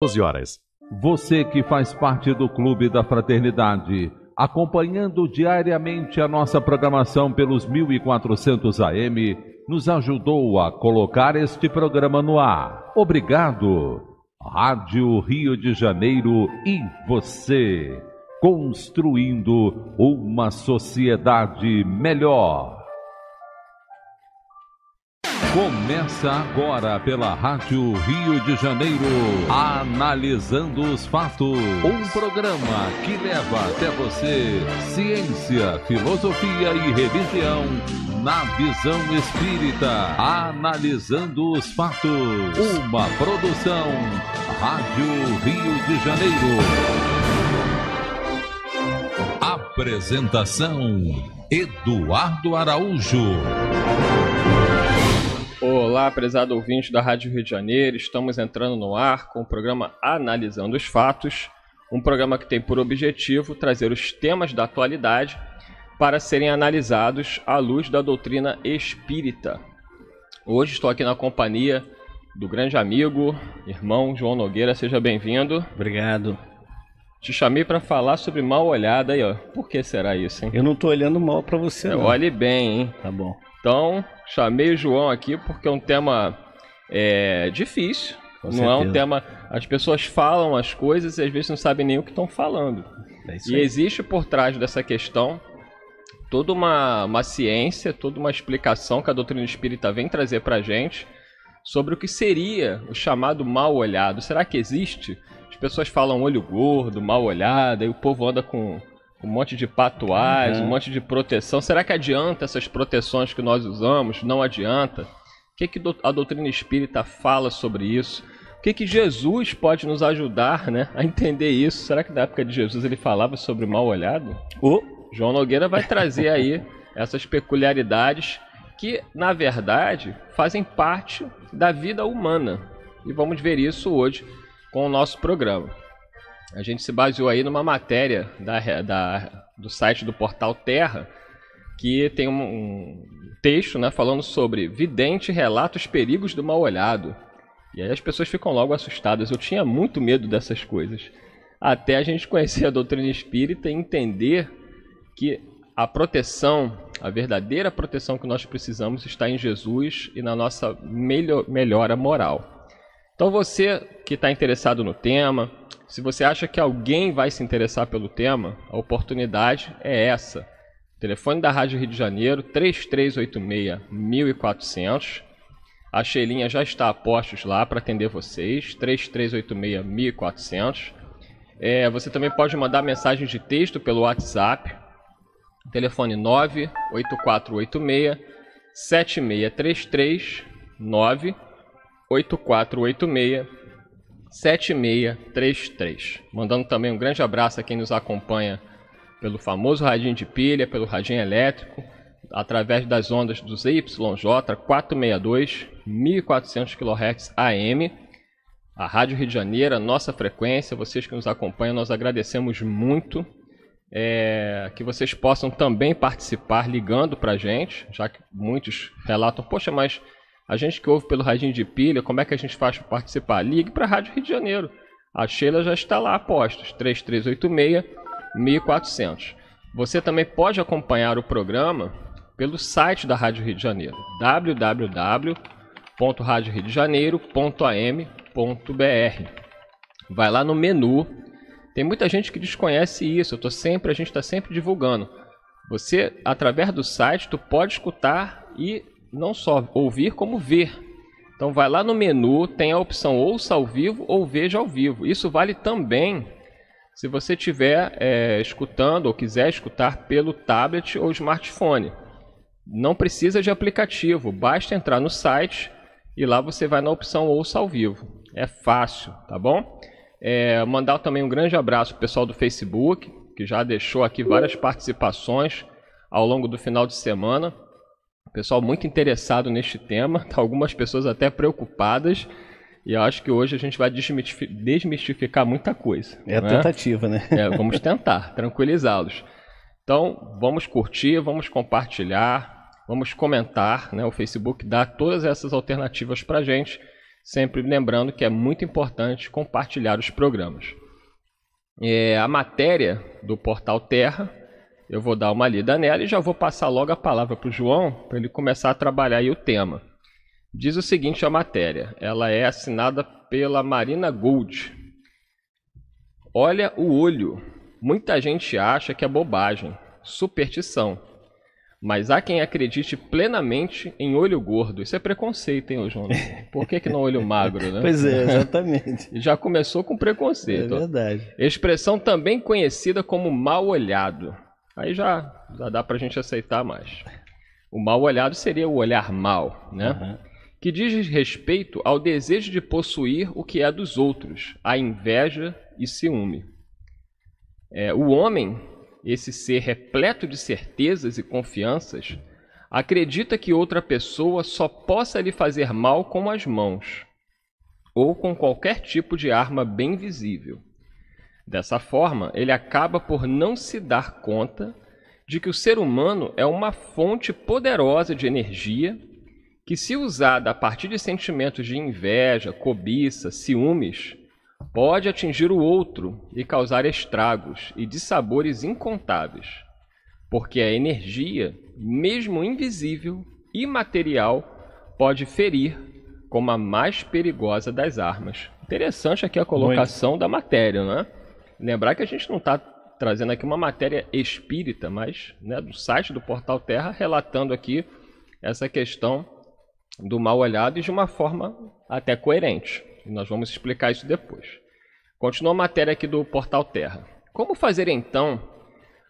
12 horas. Você que faz parte do Clube da Fraternidade, acompanhando diariamente a nossa programação pelos 1400 AM, nos ajudou a colocar este programa no ar. Obrigado! Rádio Rio de Janeiro e você, construindo uma sociedade melhor. Começa agora pela Rádio Rio de Janeiro, Analisando os Fatos. Um programa que leva até você ciência, filosofia e religião na visão espírita. Analisando os Fatos. Uma produção Rádio Rio de Janeiro. Apresentação Eduardo Araújo. Olá, prezado ouvinte da Rádio Rio de Janeiro, estamos entrando no ar com o programa Analisando os Fatos, um programa que tem por objetivo trazer os temas da atualidade para serem analisados à luz da doutrina espírita. Hoje estou aqui na companhia do grande amigo, irmão João Nogueira, seja bem-vindo. Obrigado. Te chamei para falar sobre mal-olhada aí, ó. Por que será isso, hein? Eu não estou olhando mal para você, não. Olhe bem, hein? Tá bom. Então, chamei o João aqui porque é um tema difícil, não é um tema... As pessoas falam as coisas e às vezes não sabem nem o que estão falando. É isso aí. E existe por trás dessa questão toda uma ciência, toda uma explicação que a doutrina espírita vem trazer para a gente sobre o que seria o chamado mal-olhado. Será que existe? As pessoas falam olho gordo, mal-olhado, e o povo anda com... um monte de patuás, um monte de proteção. Será que adianta essas proteções que nós usamos? Não adianta? O que a doutrina espírita fala sobre isso? O que Jesus pode nos ajudar, né, a entender isso? Será que na época de Jesus ele falava sobre o mal-olhado? João Nogueira vai trazer aí essas peculiaridades que, na verdade, fazem parte da vida humana. E vamos ver isso hoje com o nosso programa. A gente se baseou aí numa matéria do site do Portal Terra, que tem um texto, né, falando sobre vidente relata os perigos do mal-olhado. E aí as pessoas ficam logo assustadas. Eu tinha muito medo dessas coisas. Até a gente conhecer a doutrina espírita e entender que a proteção, a verdadeira proteção que nós precisamos está em Jesus e na nossa melhora moral. Então você que está interessado no tema... Se você acha que alguém vai se interessar pelo tema, a oportunidade é essa. O telefone da Rádio Rio de Janeiro, 3386-1400. A Sheilinha já está a postos lá para atender vocês, 3386-1400. Você também pode mandar mensagem de texto pelo WhatsApp, telefone 98486-7633, 98486-7633. Mandando também um grande abraço a quem nos acompanha pelo famoso radinho de pilha, pelo radinho elétrico, através das ondas do ZYJ462, 1400 kHz AM. A Rádio Rio de Janeiro, a nossa frequência, vocês que nos acompanham, nós agradecemos muito. Que vocês possam também participar ligando para a gente, já que muitos relatam, poxa, mas... a gente que ouve pelo radinho de pilha, como é que a gente faz para participar? Ligue para a Rádio Rio de Janeiro. A Sheila já está lá a postos, 3386-1400. Você também pode acompanhar o programa pelo site da Rádio Rio de Janeiro, www.radioriodejaneiro.am.br. Vai lá no menu. Tem muita gente que desconhece isso, a gente está sempre divulgando. Você, através do site, tu pode escutar e... não só ouvir, como ver. Então vai lá no menu, tem a opção ouça ao vivo ou veja ao vivo. Isso vale também se você estiver escutando ou quiser escutar pelo tablet ou smartphone. Não precisa de aplicativo, basta entrar no site e lá você vai na opção ouça ao vivo. É fácil, tá bom? Mandar também um grande abraço pro pessoal do Facebook, que já deixou aqui várias participações ao longo do final de semana. Pessoal muito interessado neste tema, algumas pessoas até preocupadas, e eu acho que hoje a gente vai desmistificar muita coisa. É a tentativa, né? Vamos tentar tranquilizá-los. Então, vamos curtir, vamos compartilhar, vamos comentar, né? O Facebook dá todas essas alternativas para a gente, sempre lembrando que é muito importante compartilhar os programas. A matéria do Portal Terra, eu vou dar uma lida nela e já vou passar logo a palavra para o João, para ele começar a trabalhar aí o tema. Diz o seguinte a matéria, ela é assinada pela Marina Gold. Olha o olho, muita gente acha que é bobagem, superstição, mas há quem acredite plenamente em olho gordo. Isso é preconceito, hein, João? Por que não olho magro, né? Pois é, exatamente. Já começou com preconceito. É verdade. Expressão também conhecida como mal olhado. Aí já dá para a gente aceitar mais. O mal olhado seria o olhar mal, né? Uhum. Que diz respeito ao desejo de possuir o que é dos outros, a inveja e ciúme. O homem, esse ser repleto de certezas e confianças, acredita que outra pessoa só possa lhe fazer mal com as mãos ou com qualquer tipo de arma bem visível. Dessa forma, ele acaba por não se dar conta de que o ser humano é uma fonte poderosa de energia que, se usada a partir de sentimentos de inveja, cobiça, ciúmes, pode atingir o outro e causar estragos e dissabores incontáveis, porque a energia, mesmo invisível e imaterial, pode ferir como a mais perigosa das armas. Interessante aqui a colocação da matéria, né? Lembrar que a gente não está trazendo aqui uma matéria espírita, mas né, do site do Portal Terra, relatando aqui essa questão do mal olhado e de uma forma até coerente. Nós vamos explicar isso depois. Continua a matéria aqui do Portal Terra. Como fazer então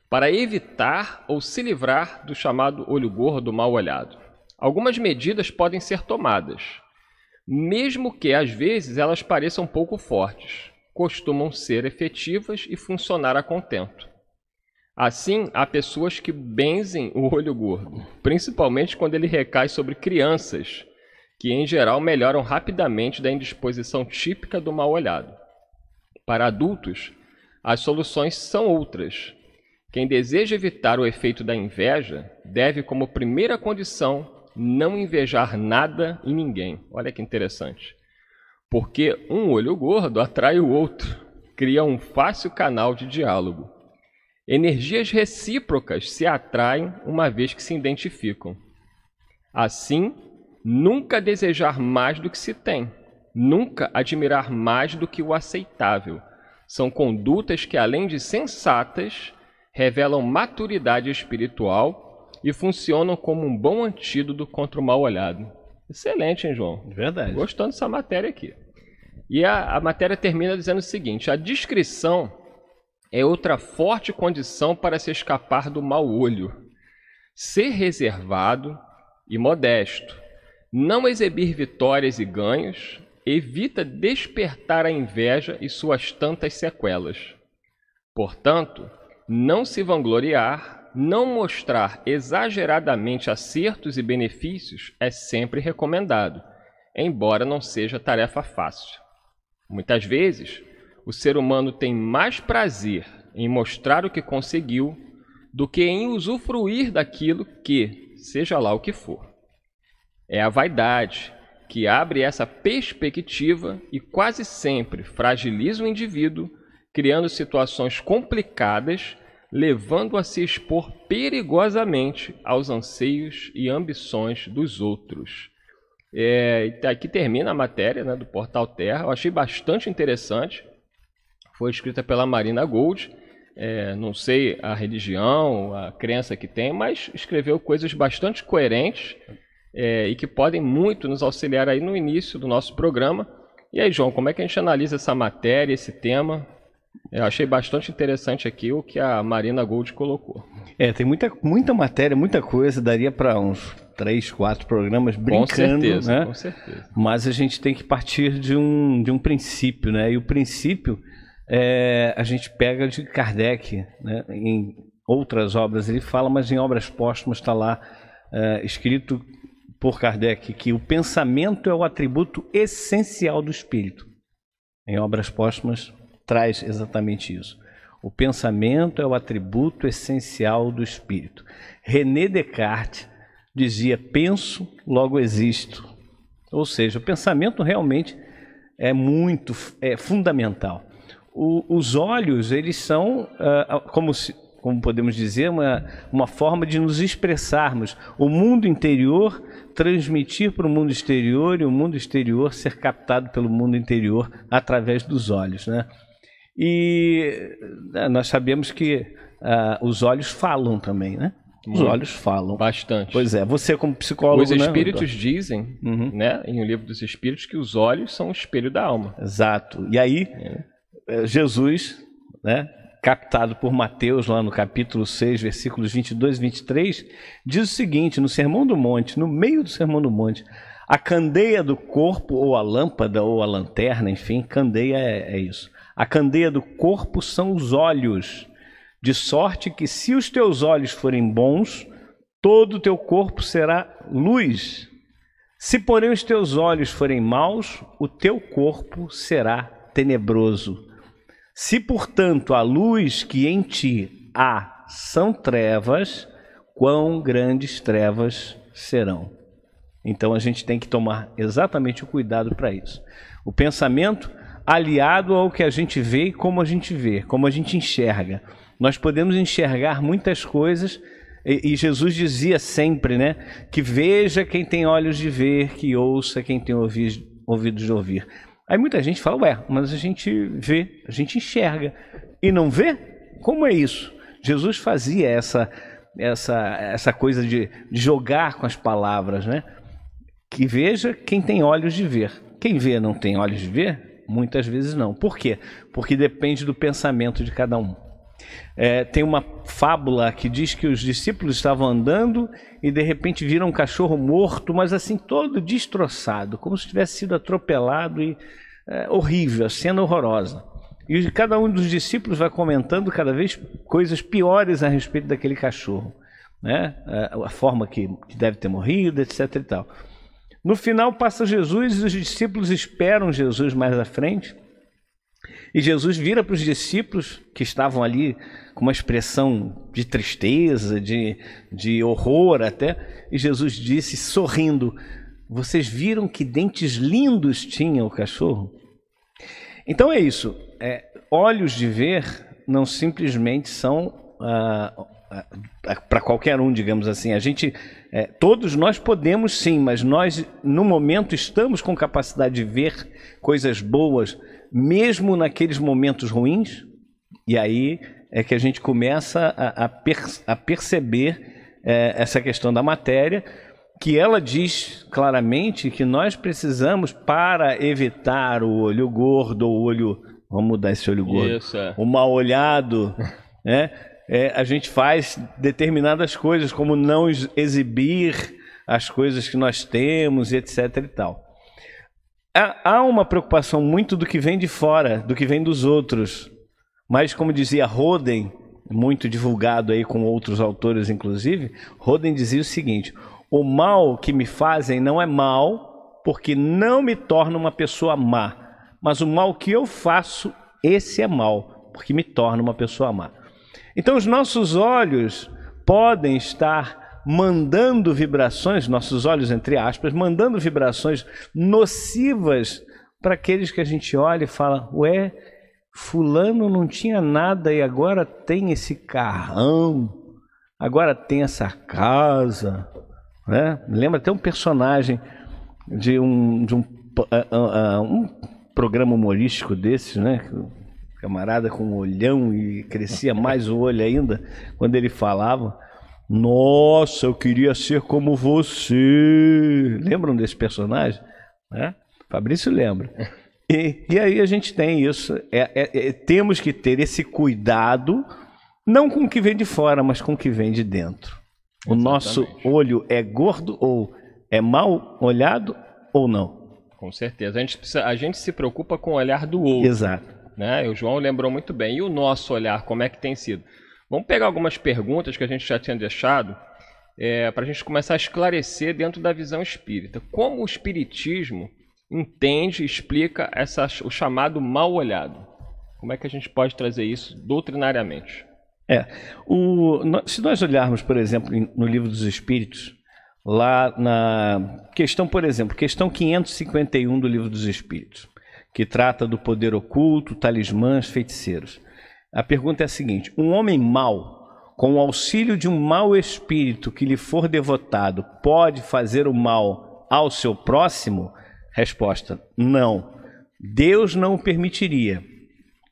para evitar ou se livrar do chamado olho gordo, mal olhado? Algumas medidas podem ser tomadas, mesmo que às vezes elas pareçam pouco fortes. Costumam ser efetivas e funcionar a contento. Assim, há pessoas que benzem o olho gordo, principalmente quando ele recai sobre crianças, que em geral melhoram rapidamente da indisposição típica do mal-olhado. Para adultos, as soluções são outras. Quem deseja evitar o efeito da inveja deve, como primeira condição, não invejar nada e ninguém. Olha que interessante. Porque um olho gordo atrai o outro, cria um fácil canal de diálogo. Energias recíprocas se atraem uma vez que se identificam. Assim, nunca desejar mais do que se tem, nunca admirar mais do que o aceitável. São condutas que, além de sensatas, revelam maturidade espiritual e funcionam como um bom antídoto contra o mal-olhado. Excelente, hein, João? Verdade. Gostando dessa matéria aqui. E a matéria termina dizendo o seguinte, a discrição é outra forte condição para se escapar do mau olho. Ser reservado e modesto. Não exibir vitórias e ganhos evita despertar a inveja e suas tantas sequelas. Portanto, não se vangloriar, não mostrar exageradamente acertos e benefícios é sempre recomendado, embora não seja tarefa fácil. Muitas vezes, o ser humano tem mais prazer em mostrar o que conseguiu do que em usufruir daquilo que, seja lá o que for. É a vaidade que abre essa perspectiva e quase sempre fragiliza o indivíduo, criando situações complicadas, levando-o a se expor perigosamente aos anseios e ambições dos outros. Aqui termina a matéria, né, do Portal Terra. Eu achei bastante interessante. Foi escrita pela Marina Gold. Não sei a religião, a crença que tem, mas escreveu coisas bastante coerentes. E que podem muito nos auxiliar aí no início do nosso programa. E aí, João, como é que a gente analisa essa matéria, esse tema? Eu achei bastante interessante aqui o que a Marina Gold colocou. Tem muita matéria, muita coisa, daria para uns 3, 4 programas brincando. Com certeza, né? Com certeza. Mas a gente tem que partir de um princípio, né? E o princípio a gente pega de Kardec, né? Em outras obras ele fala, mas em obras póstumas está lá escrito por Kardec, que o pensamento é o atributo essencial do espírito. Em obras póstumas traz exatamente isso. O pensamento é o atributo essencial do espírito. René Descartes dizia, penso, logo existo. Ou seja, o pensamento realmente é muito fundamental. Os olhos, eles são, como podemos dizer, uma forma de nos expressarmos. O mundo interior transmitir para o mundo exterior e o mundo exterior ser captado pelo mundo interior através dos olhos, né? E nós sabemos que os olhos falam também, né? Os olhos falam. Bastante. Pois é, você como psicólogo... Os espíritos dizem, né, em O Livro dos Espíritos, que os olhos são o espelho da alma. Exato. E aí, Jesus, né, captado por Mateus, lá no capítulo 6, versículos 22 e 23, diz o seguinte, no Sermão do Monte, no meio do Sermão do Monte: a candeia do corpo, ou a lâmpada, ou a lanterna, enfim, candeia é isso. A candeia do corpo são os olhos, de sorte que, se os teus olhos forem bons, todo o teu corpo será luz. Se, porém, os teus olhos forem maus, o teu corpo será tenebroso. Se, portanto, a luz que em ti há são trevas, quão grandes trevas serão. Então a gente tem que tomar exatamente o cuidado para isso. O pensamento aliado ao que a gente vê e como a gente vê, como a gente enxerga. Nós podemos enxergar muitas coisas e Jesus dizia sempre, né, que veja quem tem olhos de ver, que ouça quem tem ouvidos de ouvir. Aí muita gente fala, ué, mas a gente vê, a gente enxerga e não vê? Como é isso? Jesus fazia essa coisa de jogar com as palavras, né? Que veja quem tem olhos de ver. Quem vê não tem olhos de ver? Muitas vezes não. Por quê? Porque depende do pensamento de cada um. Tem uma fábula que diz que os discípulos estavam andando e de repente viram um cachorro morto, mas assim todo destroçado, como se tivesse sido atropelado, e horrível, a cena horrorosa. E cada um dos discípulos vai comentando cada vez coisas piores a respeito daquele cachorro, né? A forma que deve ter morrido, etc e tal. No final passa Jesus e os discípulos esperam Jesus mais à frente. E Jesus vira para os discípulos que estavam ali com uma expressão de tristeza, de horror até. E Jesus disse sorrindo: vocês viram que dentes lindos tinha o cachorro? Então é isso. Olhos de ver não simplesmente são... para qualquer um, digamos assim, a gente, todos nós podemos sim, mas nós no momento estamos com capacidade de ver coisas boas, mesmo naqueles momentos ruins, e aí é que a gente começa a perceber essa questão da matéria, que ela diz claramente que nós precisamos, para evitar o olho gordo, o olho, vamos mudar esse olho gordo, isso, o mal olhado, né? A gente faz determinadas coisas, como não exibir as coisas que nós temos, etc e tal. Há uma preocupação muito do que vem de fora, do que vem dos outros. Mas, como dizia Rodin, muito divulgado aí com outros autores inclusive, Rodin dizia o seguinte: o mal que me fazem não é mal, porque não me torna uma pessoa má, mas o mal que eu faço, esse é mal, porque me torna uma pessoa má. Então os nossos olhos podem estar mandando vibrações, nossos olhos entre aspas, mandando vibrações nocivas para aqueles que a gente olha e fala: ué, fulano não tinha nada e agora tem esse carrão, agora tem essa casa, né? Lembra até um personagem de um programa humorístico desses, né? Camarada com um olhão, e crescia mais o olho ainda quando ele falava: nossa, eu queria ser como você. Lembram desse personagem? É? Fabrício lembra. E aí a gente tem isso. Temos que ter esse cuidado, não com o que vem de fora, mas com o que vem de dentro. O exatamente. Nosso olho é gordo ou é mal olhado ou não? Com certeza. A gente se preocupa com o olhar do outro. Exato. Né? O João lembrou muito bem. E o nosso olhar, como é que tem sido? Vamos pegar algumas perguntas que a gente já tinha deixado, para a gente começar a esclarecer dentro da visão espírita. Como o espiritismo entende e explica o chamado mal olhado? Como é que a gente pode trazer isso doutrinariamente? Se nós olharmos, por exemplo, no Livro dos Espíritos, lá na questão, por exemplo, questão 551 do Livro dos Espíritos, que trata do poder oculto, talismãs, feiticeiros. A pergunta é a seguinte: um homem mau, com o auxílio de um mau espírito que lhe for devotado, pode fazer o mal ao seu próximo? Resposta: não. Deus não o permitiria.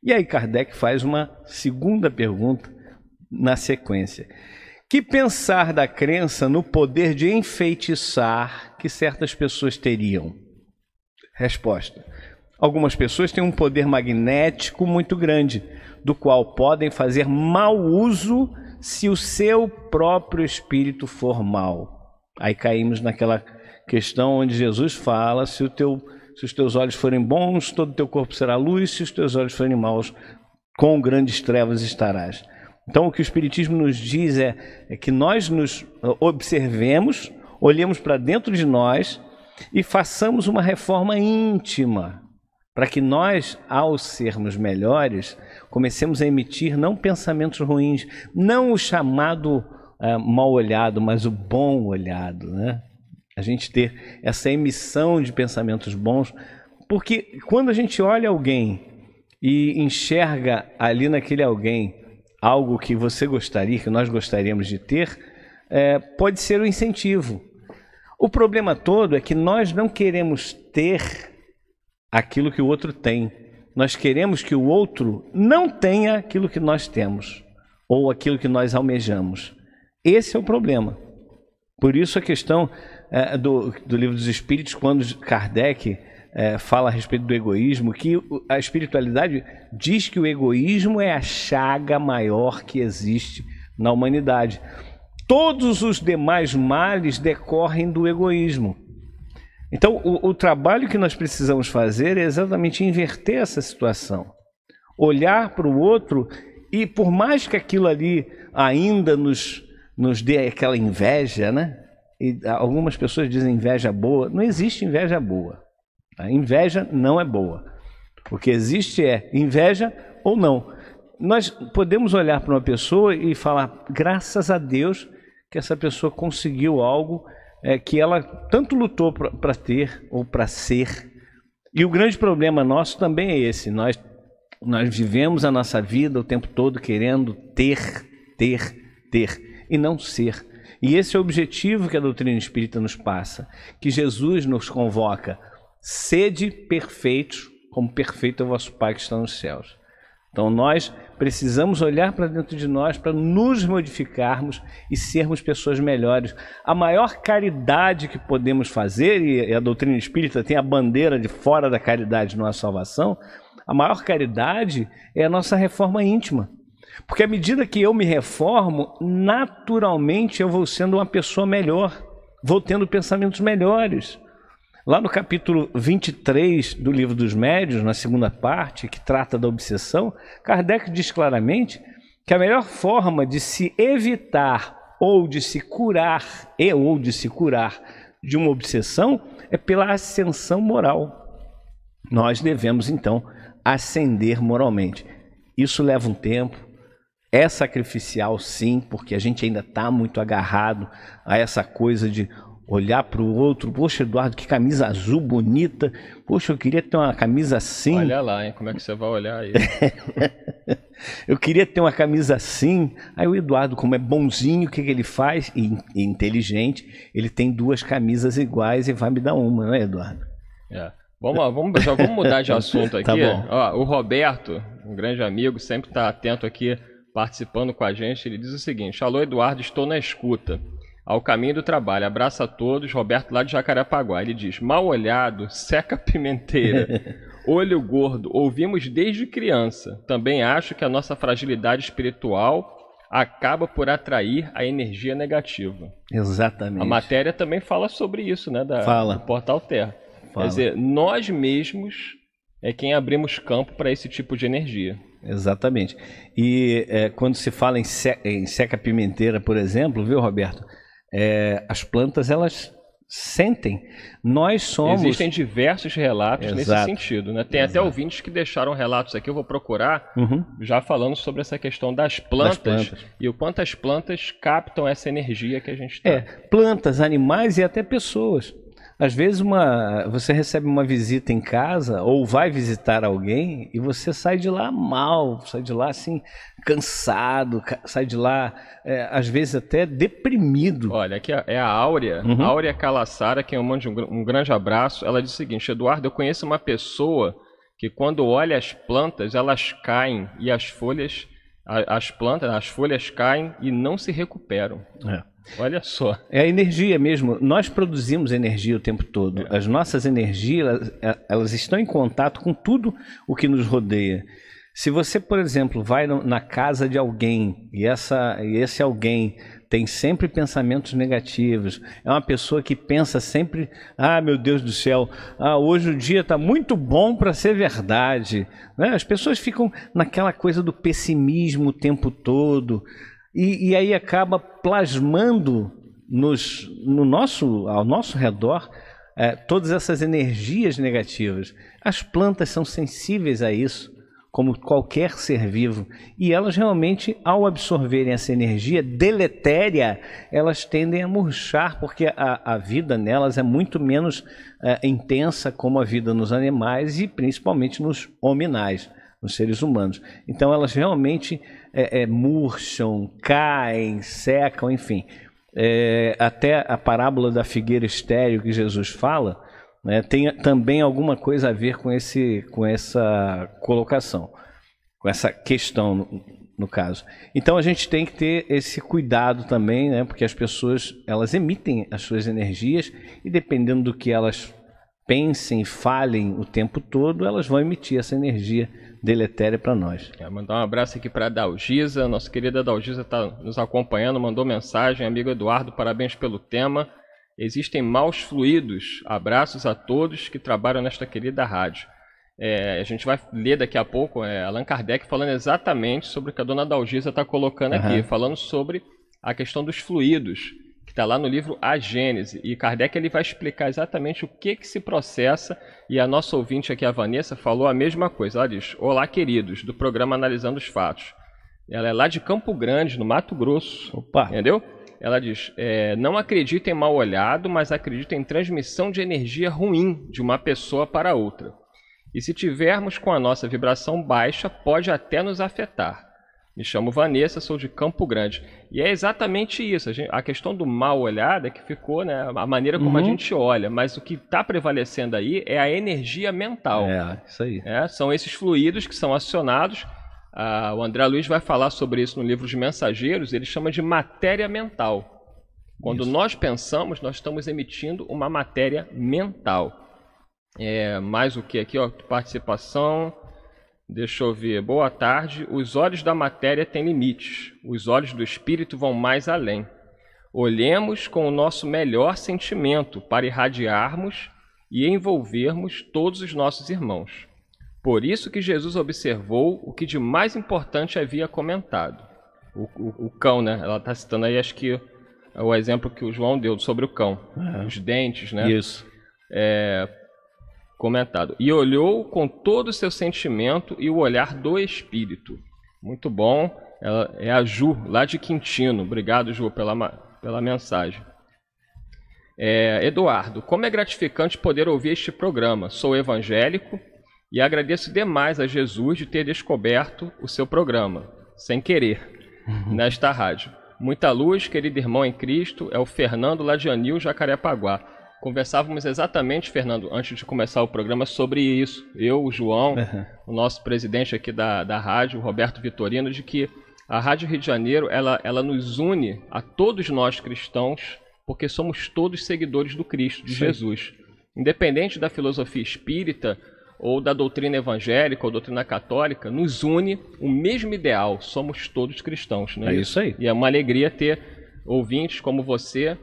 E aí Kardec faz uma segunda pergunta na sequência. Que pensar da crença no poder de enfeitiçar que certas pessoas teriam? Resposta: algumas pessoas têm um poder magnético muito grande, do qual podem fazer mau uso se o seu próprio espírito for mau. Aí caímos naquela questão onde Jesus fala: se os teus olhos forem bons, todo o teu corpo será luz; se os teus olhos forem maus, com grandes trevas estarás. Então o que o Espiritismo nos diz é que nós nos observemos, olhemos para dentro de nós e façamos uma reforma íntima, para que nós, ao sermos melhores, comecemos a emitir não pensamentos ruins, não o chamado mal olhado, mas o bom olhado, né? A gente ter essa emissão de pensamentos bons, porque quando a gente olha alguém e enxerga ali naquele alguém algo que você gostaria, que nós gostaríamos de ter, pode ser um incentivo. O problema todo é que nós não queremos ter aquilo que o outro tem. Nós queremos que o outro não tenha aquilo que nós temos, ou aquilo que nós almejamos. Esse é o problema. Por isso a questão do Livro dos Espíritos, quando Kardec fala a respeito do egoísmo, que a espiritualidade diz que o egoísmo é a chaga maior que existe na humanidade. Todos os demais males decorrem do egoísmo. Então, o trabalho que nós precisamos fazer é exatamente inverter essa situação. Olhar para o outro e, por mais que aquilo ali ainda nos dê aquela inveja, né? E algumas pessoas dizem inveja boa. Não existe inveja boa. A inveja não é boa. O que existe é inveja ou não. Nós podemos olhar para uma pessoa e falar: graças a Deus que essa pessoa conseguiu algo que ela tanto lutou para ter ou para ser. E o grande problema nosso também é esse. Nós vivemos a nossa vida o tempo todo querendo ter e não ser. E esse é o objetivo que a doutrina espírita nos passa, que Jesus nos convoca: sede perfeitos, como perfeito é o vosso Pai que está nos céus. Então nós precisamos olhar para dentro de nós para nos modificarmos e sermos pessoas melhores. A maior caridade que podemos fazer, e a doutrina espírita tem a bandeira de fora da caridade não há salvação, a maior caridade é a nossa reforma íntima. Porque à medida que eu me reformo, naturalmente eu vou sendo uma pessoa melhor, vou tendo pensamentos melhores. Lá no capítulo 23 do Livro dos Médiuns, na segunda parte, que trata da obsessão, Kardec diz claramente que a melhor forma de se evitar ou de se curar de uma obsessão é pela ascensão moral. Nós devemos, então, ascender moralmente. Isso leva um tempo, é sacrificial sim, porque a gente ainda está muito agarrado a essa coisa de olhar para o outro: poxa, Eduardo, que camisa azul bonita, poxa, eu queria ter uma camisa assim. Olha lá, hein? Como é que você vai olhar aí? Eu queria ter uma camisa assim. Aí o Eduardo, como é bonzinho, o que ele faz? E inteligente, ele tem duas camisas iguais e vai me dar uma, né, Eduardo? É. Vamos lá, vamos mudar de assunto aqui. Tá bom. Ó, o Roberto, um grande amigo, sempre está atento aqui, participando com a gente. Ele diz o seguinte: alô, Eduardo, estou na escuta ao caminho do trabalho, abraço a todos, Roberto lá de Jacarepaguá. Ele diz: mal olhado, seca pimenteira, olho gordo, ouvimos desde criança. Também acho que a nossa fragilidade espiritual acaba por atrair a energia negativa. Exatamente. A matéria também fala sobre isso, né? Do Portal Terra. Fala. Quer dizer, nós mesmos é quem abrimos campo para esse tipo de energia. Exatamente. E quando se fala em seca pimenteira, por exemplo, viu, Roberto? As plantas, elas sentem, nós somos... Existem diversos relatos nesse sentido, né? Tem até ouvintes que deixaram relatos aqui, eu vou procurar, já falando sobre essa questão das plantas e o quanto as plantas captam essa energia que a gente tem. Plantas, animais e até pessoas. Às vezes você recebe uma visita em casa ou vai visitar alguém e você sai de lá mal, sai de lá assim cansado, sai de lá às vezes até deprimido. Olha, aqui é a Áurea, Áurea Calassara, que eu mando um grande abraço. Ela diz o seguinte: Eduardo, eu conheço uma pessoa que quando olha as plantas, elas caem e as folhas caem e não se recuperam. Olha só. É a energia mesmo. Nós produzimos energia o tempo todo. As nossas energias, elas estão em contato com tudo o que nos rodeia. Se você, por exemplo, vai na casa de alguém e esse alguém tem sempre pensamentos negativos, é uma pessoa que pensa sempre, ah, meu Deus do céu, ah, hoje o dia está muito bom para ser verdade, né? As pessoas ficam naquela coisa do pessimismo o tempo todo. E aí acaba plasmando ao nosso redor todas essas energias negativas. As plantas são sensíveis a isso, como qualquer ser vivo. E elas realmente, ao absorverem essa energia deletéria, elas tendem a murchar, porque a vida nelas é muito menos intensa como a vida nos animais e principalmente nos hominais, nos seres humanos. Então elas realmente murcham, caem, secam, enfim. Até a parábola da figueira estéril que Jesus fala, né, tem também alguma coisa a ver com essa colocação, com essa questão, no caso. Então a gente tem que ter esse cuidado também, né, porque as pessoas elas emitem as suas energias e dependendo do que elas pensem, falem o tempo todo, elas vão emitir essa energia deletéria para nós. Mandar um abraço aqui para a Dalgisa, nossa querida Dalgisa está nos acompanhando, mandou mensagem: amigo Eduardo, parabéns pelo tema, existem maus fluidos, abraços a todos que trabalham nesta querida rádio. A gente vai ler daqui a pouco Allan Kardec falando exatamente sobre o que a dona Dalgisa está colocando aqui, falando sobre a questão dos fluidos, que está lá no livro A Gênese. E Kardec ele vai explicar exatamente o que, que se processa. E a nossa ouvinte aqui, a Vanessa, falou a mesma coisa. Ela diz: olá, queridos, do programa Analisando os Fatos. Ela é lá de Campo Grande, no Mato Grosso. Opa! Entendeu? Ela diz, não acredita em mal olhado, mas acredita em transmissão de energia ruim de uma pessoa para outra. E se tivermos com a nossa vibração baixa, pode até nos afetar. Me chamo Vanessa, sou de Campo Grande. E é exatamente isso. A questão do mal olhado é que ficou, né, a maneira como a gente olha. Mas o que está prevalecendo aí é a energia mental. Isso aí. São esses fluidos que são acionados. O André Luiz vai falar sobre isso no livro Os Mensageiros. Ele chama de matéria mental. Quando nós pensamos, nós estamos emitindo uma matéria mental. Mais o que aqui? Participação... Deixa eu ver. Boa tarde. Os olhos da matéria têm limites. Os olhos do espírito vão mais além. Olhemos com o nosso melhor sentimento para irradiarmos e envolvermos todos os nossos irmãos. Por isso que Jesus observou o que de mais importante havia comentado. O cão, né? Ela está citando aí, acho que é o exemplo que o João deu sobre o cão. Os dentes, né? Isso. Comentado. E olhou com todo o seu sentimento e o olhar do Espírito. Muito bom. Ela é a Ju, lá de Quintino. Obrigado, Ju, pela mensagem. Eduardo, como é gratificante poder ouvir este programa. Sou evangélico e agradeço demais a Jesus de ter descoberto o seu programa, sem querer, nesta rádio. Muita luz, querido irmão em Cristo, é o Fernando, lá de Anil, Jacarepaguá. Conversávamos exatamente, Fernando, antes de começar o programa, sobre isso. Eu, o João, o nosso presidente aqui da rádio, o Roberto Vitorino, de que a Rádio Rio de Janeiro, ela nos une a todos nós cristãos, porque somos todos seguidores do Cristo, de Jesus. Independente da filosofia espírita, ou da doutrina evangélica, ou doutrina católica, nos une o mesmo ideal, somos todos cristãos. Não é isso aí. E é uma alegria ter ouvintes como você,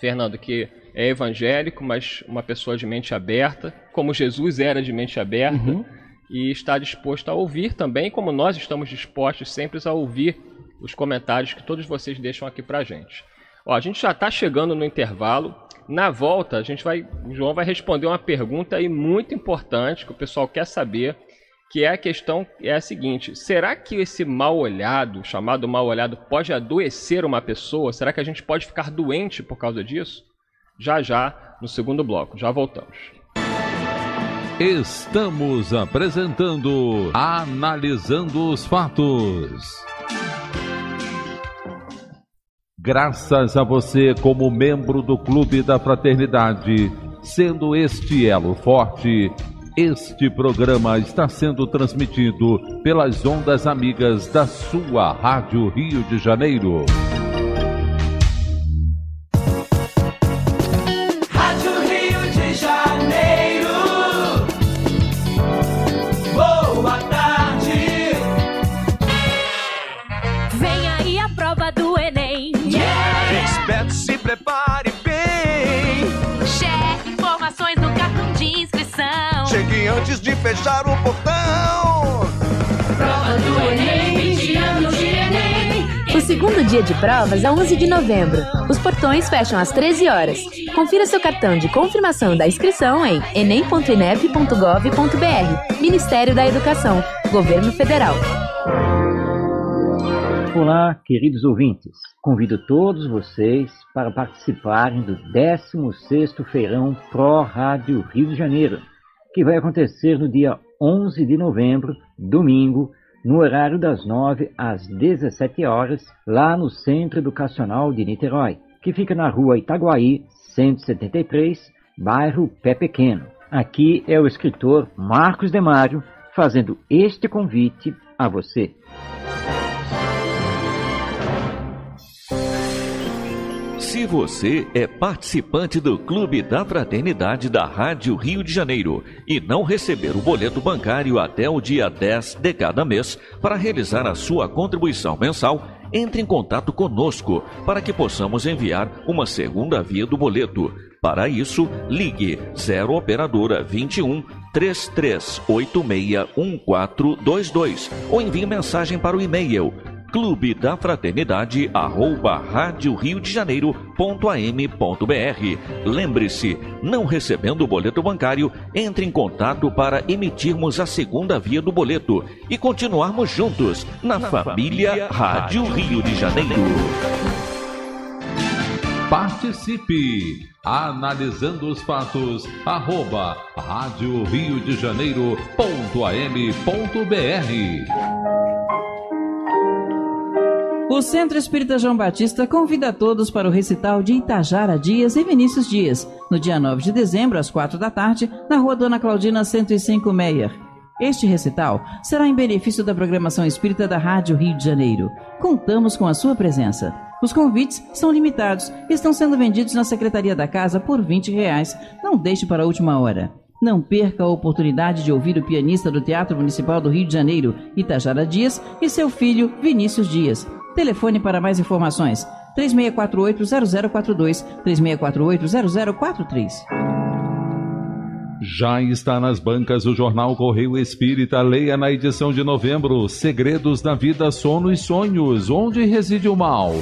Fernando, que é evangélico, mas uma pessoa de mente aberta, como Jesus era de mente aberta, e está disposto a ouvir também, como nós estamos dispostos sempre a ouvir os comentários que todos vocês deixam aqui pra gente. A gente já está chegando no intervalo, Na volta, a gente vai, João vai responder uma pergunta aí muito importante que o pessoal quer saber, que é a questão é a seguinte: será que esse mal-olhado, chamado mal-olhado, pode adoecer uma pessoa? Será que a gente pode ficar doente por causa disso? Já já, no segundo bloco. Já voltamos. Estamos apresentando Analisando os Fatos. Graças a você como membro do Clube da Fraternidade, sendo este elo forte, este programa está sendo transmitido pelas ondas amigas da sua Rádio Rio de Janeiro. Prepare bem. Cheque informações no cartão de inscrição. Chegue antes de fechar o portão. Prova do Enem, 20 anos de Enem. O segundo dia de provas é 11 de novembro. Os portões fecham às 13 horas. Confira seu cartão de confirmação da inscrição em enem.inep.gov.br. Ministério da Educação, Governo Federal. Olá, queridos ouvintes. Convido todos vocês para participarem do 16º Feirão Pro Rádio Rio de Janeiro, que vai acontecer no dia 11 de novembro, domingo, no horário das 9 às 17 horas, lá no Centro Educacional de Niterói, que fica na rua Itaguaí, 173, bairro Pé Pequeno. Aqui é o escritor Marcos Demário fazendo este convite a você. Se você é participante do Clube da Fraternidade da Rádio Rio de Janeiro e não receber o boleto bancário até o dia 10 de cada mês para realizar a sua contribuição mensal, entre em contato conosco para que possamos enviar uma segunda via do boleto. Para isso, ligue 0 operadora 21 33861422 ou envie mensagem para o e-mail Clube da Fraternidade @radioriodejaneiro.am.br. Lembre-se, não recebendo o boleto bancário, entre em contato para emitirmos a segunda via do boleto e continuarmos juntos na família Rádio Rio de Janeiro. Participe! Analisando os Fatos, @radioriodejaneiro.am.br. O Centro Espírita João Batista convida a todos para o recital de Itajara Dias e Vinícius Dias, no dia 9 de dezembro, às 4 da tarde, na rua Dona Claudina 105 Meyer. Este recital será em benefício da programação espírita da Rádio Rio de Janeiro. Contamos com a sua presença. Os convites são limitados e estão sendo vendidos na Secretaria da Casa por R$20. Não deixe para a última hora. Não perca a oportunidade de ouvir o pianista do Teatro Municipal do Rio de Janeiro, Itajara Dias, e seu filho, Vinícius Dias. Telefone para mais informações, 3648-0042, 3648-0043. Já está nas bancas o jornal Correio Espírita. Leia na edição de novembro, Segredos da Vida, Sono e Sonhos, Onde Reside o Mal.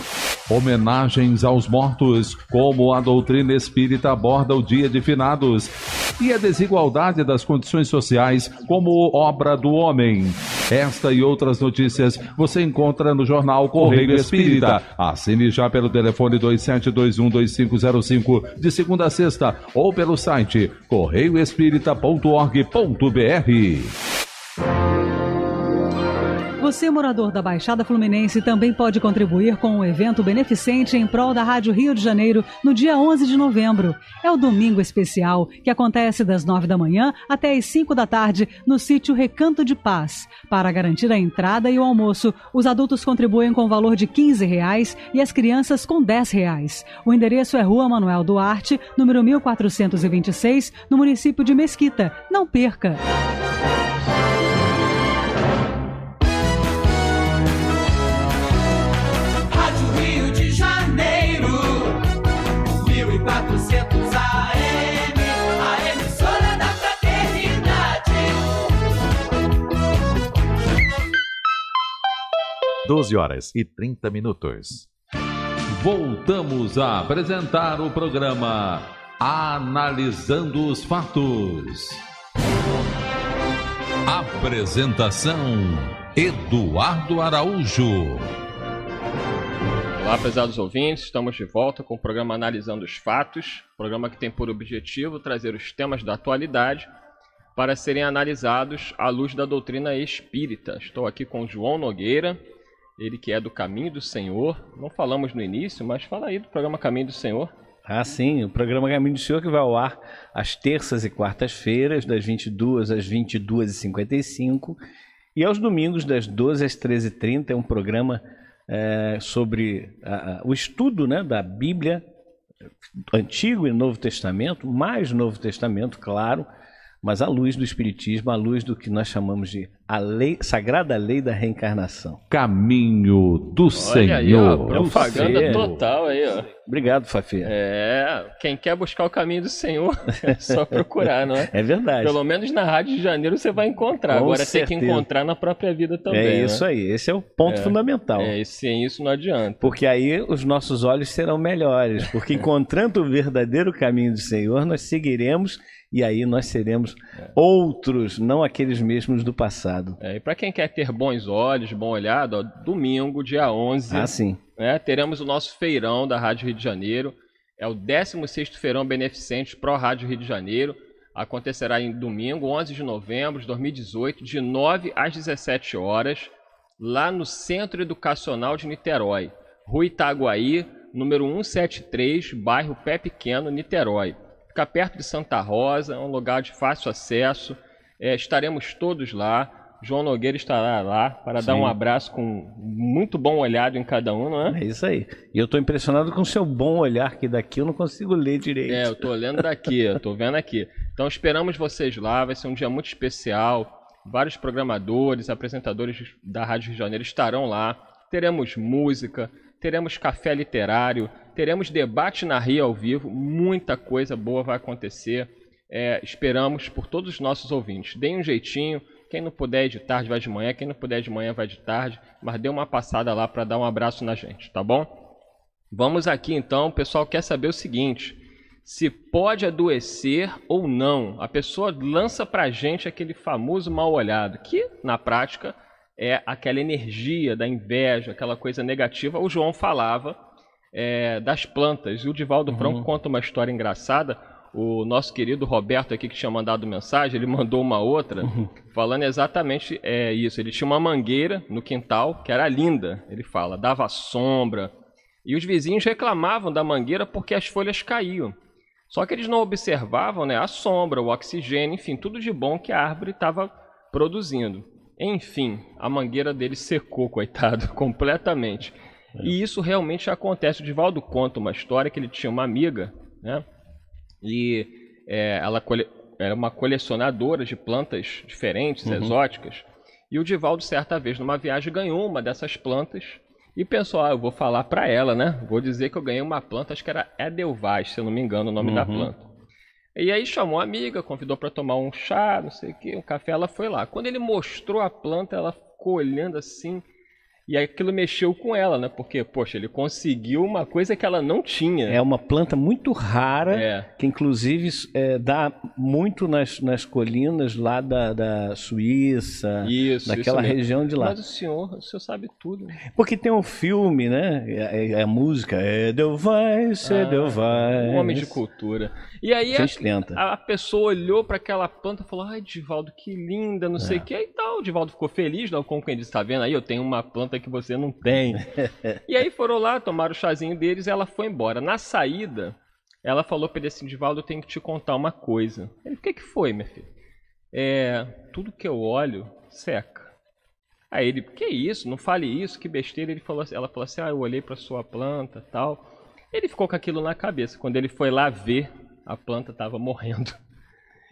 Homenagens aos mortos, como a doutrina espírita aborda o dia de finados. E a desigualdade das condições sociais como obra do homem. Esta e outras notícias você encontra no jornal Correio Espírita. Assine já pelo telefone 27212505 de segunda a sexta ou pelo site correioespírita.org.br. Você, morador da Baixada Fluminense, também pode contribuir com um evento beneficente em prol da Rádio Rio de Janeiro no dia 11 de novembro. É o Domingo Especial, que acontece das 9 da manhã até as 5 da tarde no sítio Recanto de Paz. Para garantir a entrada e o almoço, os adultos contribuem com o valor de R$15 e as crianças com R$10. O endereço é Rua Manuel Duarte, número 1426, no município de Mesquita. Não perca! voltamos a apresentar o programa Analisando os Fatos. Apresentação: Eduardo Araújo. Olá, prezados ouvintes, estamos de volta com o programa Analisando os Fatos, programa que tem por objetivo trazer os temas da atualidade para serem analisados à luz da doutrina espírita. Estou aqui com João Nogueira, ele que é do Caminho do Senhor. Não falamos no início, mas fala aí do programa Caminho do Senhor. Ah, sim, o programa Caminho do Senhor que vai ao ar às terças e quartas-feiras, das 22h às 22h55, e aos domingos, das 12h às 13h30, é um programa sobre o estudo, né, da Bíblia, Antigo e Novo Testamento, mais Novo Testamento, claro, mas à luz do Espiritismo, à luz do que nós chamamos de a lei, sagrada lei da reencarnação. Caminho do Senhor. Aí, ó, propaganda do total aí, ó. Obrigado, Fafi. É, quem quer buscar o caminho do Senhor, é só procurar, não é? É verdade. Pelo menos na Rádio de Janeiro você vai encontrar. Com Agora certeza. Tem que encontrar na própria vida também. É isso, né? Aí, esse é o ponto fundamental. Sem isso não adianta. Porque aí os nossos olhos serão melhores, porque encontrando o verdadeiro caminho do Senhor, nós seguiremos. E aí nós seremos outros, não aqueles mesmos do passado. E para quem quer ter bons olhos, bom olhado, ó, domingo, dia 11, teremos o nosso feirão da Rádio Rio de Janeiro. É o 16º Feirão Beneficente Pro Rádio Rio de Janeiro. Acontecerá em domingo, 11 de novembro de 2018, de 9 às 17 horas, lá no Centro Educacional de Niterói, Rua Itaguaí, número 173, bairro Pé Pequeno, Niterói. Fica perto de Santa Rosa, é um lugar de fácil acesso. Estaremos todos lá. João Nogueira estará lá para dar um abraço com muito bom olhado em cada um, não é? É isso aí. E eu estou impressionado com o seu bom olhar, que daqui eu não consigo ler direito. Eu estou lendo daqui, eu estou vendo aqui. Então esperamos vocês lá, vai ser um dia muito especial. Vários programadores, apresentadores da Rádio Rio de Janeiro estarão lá. Teremos música, teremos café literário, teremos debate na Rio ao vivo, muita coisa boa vai acontecer. Esperamos por todos os nossos ouvintes. Deem um jeitinho, quem não puder de tarde vai de manhã, quem não puder de manhã vai de tarde, mas dê uma passada lá para dar um abraço na gente, tá bom? Vamos aqui então, o pessoal quer saber o seguinte, se pode adoecer ou não. A pessoa lança para a gente aquele famoso mal-olhado, que na prática é aquela energia da inveja, aquela coisa negativa. O João falava das plantas, e o Divaldo Prão conta uma história engraçada. O nosso querido Roberto aqui, que tinha mandado mensagem, ele mandou uma outra falando exatamente isso. Ele tinha uma mangueira no quintal que era linda, ele fala, dava sombra, e os vizinhos reclamavam da mangueira porque as folhas caíam, só que eles não observavam, né, a sombra, o oxigênio, enfim, tudo de bom que a árvore estava produzindo. Enfim, a mangueira dele secou, coitado, completamente. E isso realmente acontece. O Divaldo conta uma história que ele tinha uma amiga, né? E ela era uma colecionadora de plantas diferentes, exóticas. E o Divaldo, certa vez, numa viagem, ganhou uma dessas plantas e pensou, eu vou falar para ela, né? Vou dizer que eu ganhei uma planta, acho que era Edelweiss, se eu não me engano o nome da planta. E aí chamou a amiga, convidou para tomar um chá, não sei o que, um café, ela foi lá. Quando ele mostrou a planta, ela ficou olhando assim, e aquilo mexeu com ela, né? Porque, poxa, ele conseguiu uma coisa que ela não tinha. É uma planta muito rara, que inclusive dá muito nas colinas lá da Suíça, daquela região de lá. Mas o senhor sabe tudo. Porque tem um filme, né? A música, Edelweiss, Edelweiss. Um homem de cultura. E aí a pessoa olhou para aquela planta e falou, ai, Divaldo, que linda, não sei o que, e tal. O Divaldo ficou feliz, não, como quem disse, tá vendo aí, eu tenho uma planta que você não tem. E aí foram lá, tomaram o chazinho deles e ela foi embora. Na saída, ela falou para ele assim, Divaldo, eu tenho que te contar uma coisa. Ele, o que foi, minha filha? Tudo que eu olho, seca. Aí ele, que isso? Não fale isso, que besteira. Ela falou assim, eu olhei para sua planta e tal. Ele ficou com aquilo na cabeça. Quando ele foi lá ver, a planta estava morrendo.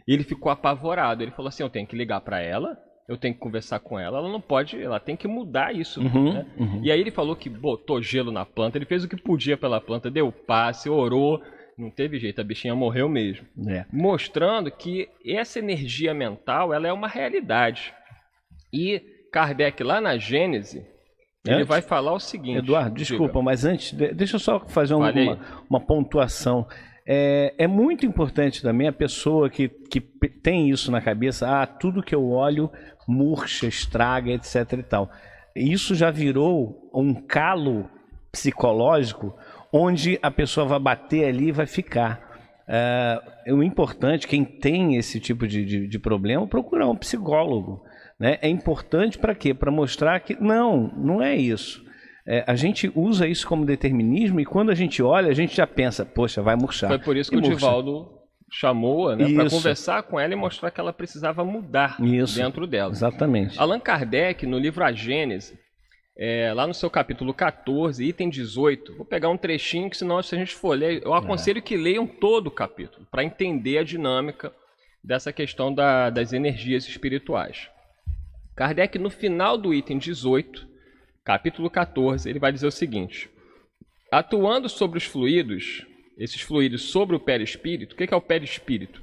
E ele ficou apavorado. Ele falou assim, eu tenho que ligar para ela. Eu tenho que conversar com ela, ela não pode, ela tem que mudar isso. Né? E aí ele falou que botou gelo na planta, ele fez o que podia pela planta, deu passe, orou, não teve jeito, a bichinha morreu mesmo. Mostrando que essa energia mental, ela é uma realidade. E Kardec, lá na Gênese, Ele vai falar o seguinte... Eduardo, desculpa, mas antes, deixa eu só fazer uma pontuação. É muito importante também a pessoa que tem isso na cabeça, tudo que eu olho murcha, estraga, etc e tal. Isso já virou um calo psicológico onde a pessoa vai bater ali e vai ficar. O importante, quem tem esse tipo de problema, procurar um psicólogo. Né? É importante para quê? Para mostrar que não é isso. A gente usa isso como determinismo e quando a gente olha, a gente já pensa, poxa, vai murchar. Foi por isso que o Divaldo chamou-a, né, para conversar com ela e mostrar que ela precisava mudar dentro dela. Exatamente. Allan Kardec, no livro A Gênese, lá no seu capítulo 14, item 18, vou pegar um trechinho que senão se a gente for ler, eu aconselho que leiam todo o capítulo para entender a dinâmica dessa questão das energias espirituais. Kardec, no final do item 18, capítulo 14, ele vai dizer o seguinte: atuando sobre os fluidos, esses fluidos sobre o perispírito. O que é o perispírito?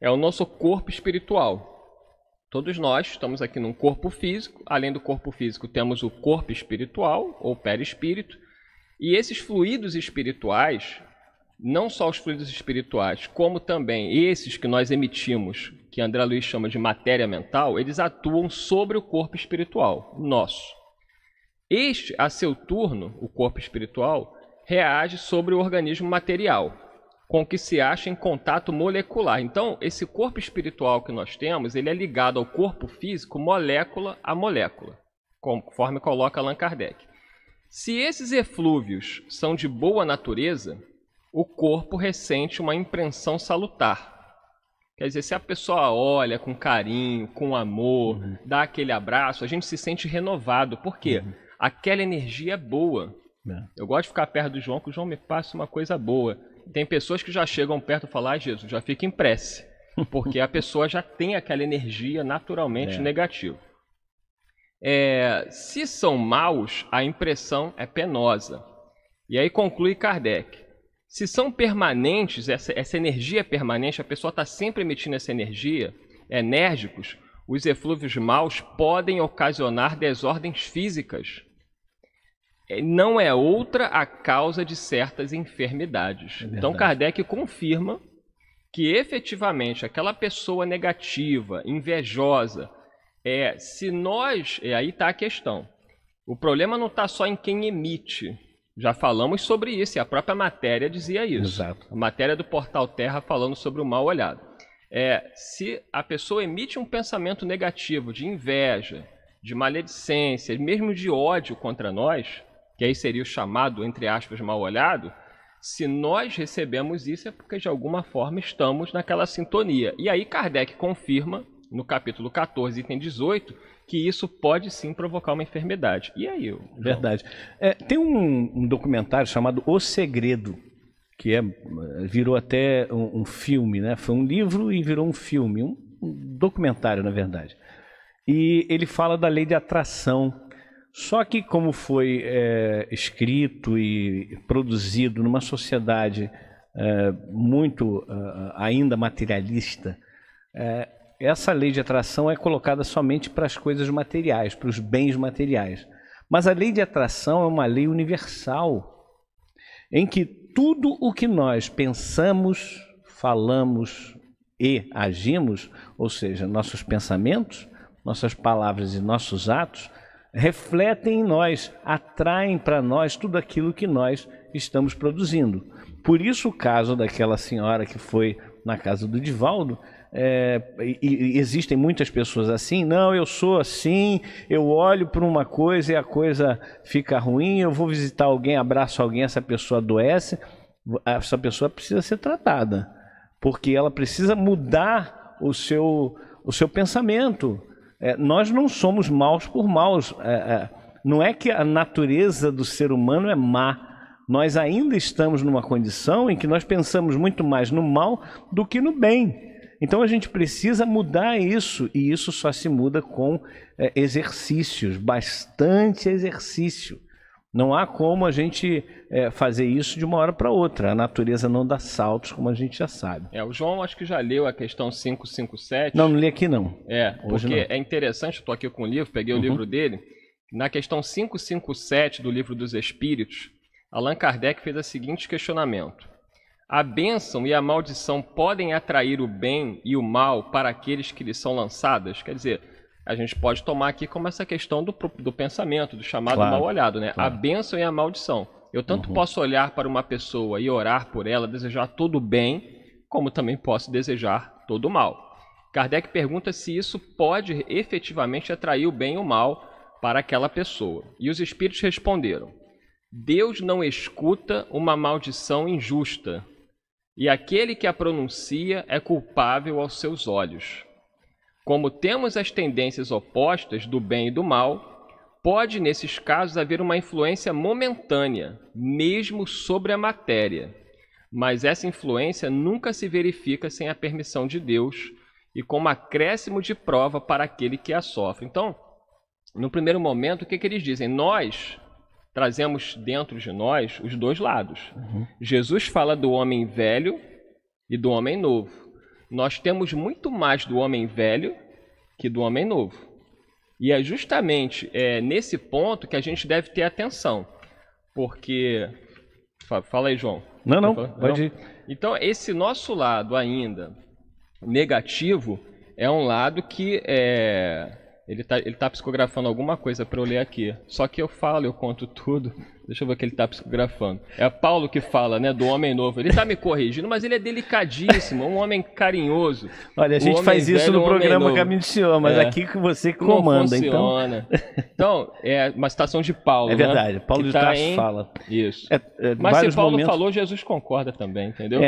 É o nosso corpo espiritual. Todos nós estamos aqui num corpo físico, além do corpo físico temos o corpo espiritual, ou perispírito, e esses fluidos espirituais, não só os fluidos espirituais, como também esses que nós emitimos, que André Luiz chama de matéria mental, eles atuam sobre o corpo espiritual nosso. Este, a seu turno, o corpo espiritual, reage sobre o organismo material, com que se acha em contato molecular. Então, esse corpo espiritual que nós temos, ele é ligado ao corpo físico, molécula a molécula, conforme coloca Allan Kardec. Se esses eflúvios são de boa natureza, o corpo ressente uma impressão salutar. Quer dizer, se a pessoa olha com carinho, com amor, dá aquele abraço, a gente se sente renovado. Por quê? Aquela energia é boa. Eu gosto de ficar perto do João, que o João me passa uma coisa boa. Tem pessoas que já chegam perto e falam, Jesus, já fica em prece, porque a pessoa já tem aquela energia naturalmente negativa. Se são maus, a impressão é penosa. E aí conclui Kardec. Se são permanentes, essa energia é permanente, a pessoa está sempre emitindo essa energia, enérgicos, os eflúvios maus podem ocasionar desordens físicas. Não é outra a causa de certas enfermidades. Então Kardec confirma que efetivamente aquela pessoa negativa, invejosa, se nós... Aí está a questão. O problema não está só em quem emite. Já falamos sobre isso, e a própria matéria dizia isso. Exato. A matéria do Portal Terra falando sobre o mal olhado. Se a pessoa emite um pensamento negativo, de inveja, de maledicência, mesmo de ódio contra nós, que aí seria o chamado, entre aspas, mal olhado, se nós recebemos isso é porque de alguma forma estamos naquela sintonia. E aí Kardec confirma, no capítulo 14, item 18, que isso pode sim provocar uma enfermidade. E aí, João? Verdade. Tem um documentário chamado O Segredo, que virou até um filme, né? Foi um livro e virou um filme, um documentário, na verdade. E ele fala da lei de atração. Só que como foi escrito e produzido numa sociedade muito ainda materialista, essa lei de atração é colocada somente para as coisas materiais, para os bens materiais. Mas a lei de atração é uma lei universal, em que tudo o que nós pensamos, falamos e agimos, ou seja, nossos pensamentos, nossas palavras e nossos atos, refletem em nós, atraem para nós tudo aquilo que nós estamos produzindo. Por isso o caso daquela senhora que foi na casa do Divaldo, e existem muitas pessoas assim, não, eu sou assim, eu olho para uma coisa e a coisa fica ruim, eu vou visitar alguém, abraço alguém, essa pessoa adoece, essa pessoa precisa ser tratada, porque ela precisa mudar o seu pensamento. Nós não somos maus por maus, não é que a natureza do ser humano é má. Nós ainda estamos numa condição em que nós pensamos muito mais no mal do que no bem. Então a gente precisa mudar isso, e isso só se muda com exercícios, bastante exercício. Não há como a gente fazer isso de uma hora para outra. A natureza não dá saltos, como a gente já sabe. O João acho que já leu a questão 557. Não, não li aqui não. Hoje porque não. É interessante, eu estou aqui com o livro, peguei o livro dele. Na questão 557 do Livro dos Espíritos, Allan Kardec fez o seguinte questionamento: a bênção e a maldição podem atrair o bem e o mal para aqueles que lhes são lançadas? Quer dizer, a gente pode tomar aqui como essa questão do pensamento, do chamado mal-olhado, né? Claro. A bênção e a maldição. Eu tanto posso olhar para uma pessoa e orar por ela, desejar todo o bem, como também posso desejar todo o mal. Kardec pergunta se isso pode efetivamente atrair o bem e o mal para aquela pessoa. E os espíritos responderam: Deus não escuta uma maldição injusta, e aquele que a pronuncia é culpável aos seus olhos. Como temos as tendências opostas do bem e do mal, pode nesses casos haver uma influência momentânea, mesmo sobre a matéria, mas essa influência nunca se verifica sem a permissão de Deus e como acréscimo de prova para aquele que a sofre. Então, no primeiro momento, o que eles dizem? Nós trazemos dentro de nós os dois lados. Jesus fala do homem velho e do homem novo. Nós temos muito mais do homem velho que do homem novo. E é justamente nesse ponto que a gente deve ter atenção. Porque... Fala aí, João. Não, pode ir. Então, esse nosso lado ainda negativo é um lado que... Ele tá psicografando alguma coisa para eu ler aqui. Só que eu conto tudo. Deixa eu ver o que ele tá psicografando. É Paulo que fala, né, do homem novo. Ele tá me corrigindo, mas ele é delicadíssimo, um homem carinhoso. Olha, a gente faz isso no programa Caminho do Senhor, mas aqui que você comanda, então. Então, é uma citação de Paulo. É verdade, né? Paulo de Tarso fala. Isso. Mas se Paulo falou, Jesus concorda também, entendeu?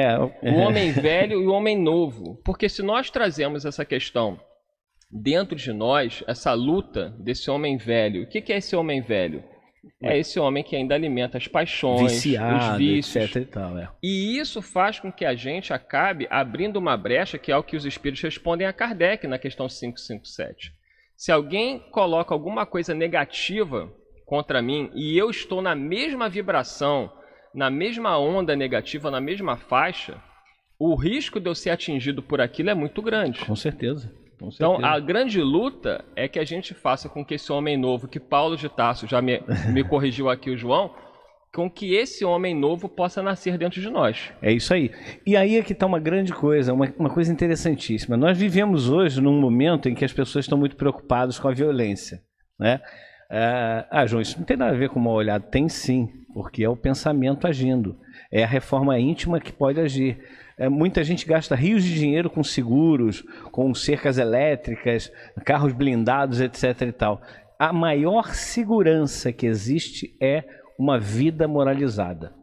O homem velho e o homem novo. Porque se nós trazemos essa questão dentro de nós, essa luta desse homem velho. O que é esse homem velho? É esse homem que ainda alimenta as paixões, viciado, os vícios, etc. E isso faz com que a gente acabe abrindo uma brecha, que é o que os espíritos respondem a Kardec na questão 557. Se alguém coloca alguma coisa negativa contra mim e eu estou na mesma vibração, na mesma onda negativa, na mesma faixa, o risco de eu ser atingido por aquilo é muito grande. Com certeza. Então, a grande luta é que a gente faça com que esse homem novo, que Paulo de Tarso já me corrigiu aqui, o João, com que esse homem novo possa nascer dentro de nós. É isso aí. E aí é que está uma grande coisa, uma coisa interessantíssima. Nós vivemos hoje num momento em que as pessoas estão muito preocupadas com a violência, né? Ah, João, isso não tem nada a ver com o mal olhado. Tem sim, porque é o pensamento agindo. É a reforma íntima que pode agir. Muita gente gasta rios de dinheiro com seguros, com cercas elétricas, carros blindados, etc. e tal. A maior segurança que existe é uma vida moralizada.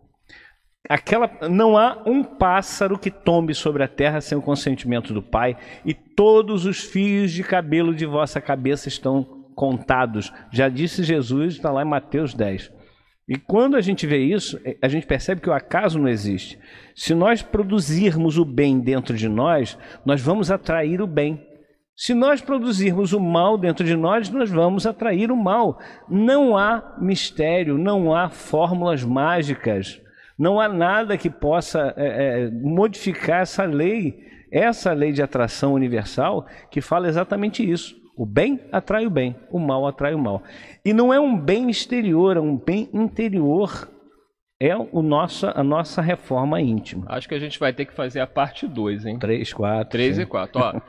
Não há um pássaro que tombe sobre a terra sem o consentimento do Pai, e todos os fios de cabelo de vossa cabeça estão contados. Já disse Jesus, está lá em Mateus 10. E quando a gente vê isso, a gente percebe que o acaso não existe. Se nós produzirmos o bem dentro de nós, nós vamos atrair o bem. Se nós produzirmos o mal dentro de nós, nós vamos atrair o mal. Não há mistério, não há fórmulas mágicas, não há nada que possa modificar essa lei de atração universal que fala exatamente isso. O bem atrai o bem, o mal atrai o mal. E não é um bem exterior, é um bem interior. É a nossa reforma íntima. Acho que a gente vai ter que fazer a parte 2, hein? 3 e 4. Ó,